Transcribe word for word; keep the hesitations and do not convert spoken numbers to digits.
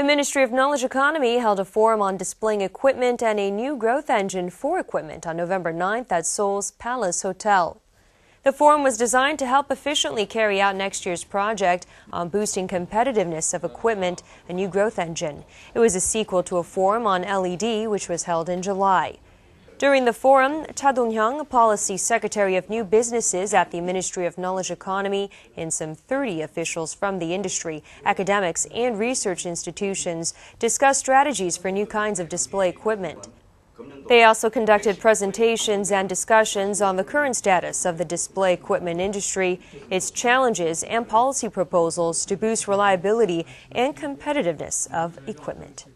The Ministry of Knowledge Economy held a forum on displaying equipment and a new growth engine for equipment on November ninth at Seoul's Palace Hotel. The forum was designed to help efficiently carry out next year's project on boosting competitiveness of equipment, a new growth engine. It was a sequel to a forum on L E D, which was held in July. During the forum, Cha Dong-hyung, Policy Secretary of New Businesses at the Ministry of Knowledge Economy, and some thirty officials from the industry, academics, and research institutions discussed strategies for new kinds of display equipment. They also conducted presentations and discussions on the current status of the display equipment industry, its challenges, and policy proposals to boost reliability and competitiveness of equipment.